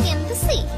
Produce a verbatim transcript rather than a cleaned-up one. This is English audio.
In the sea.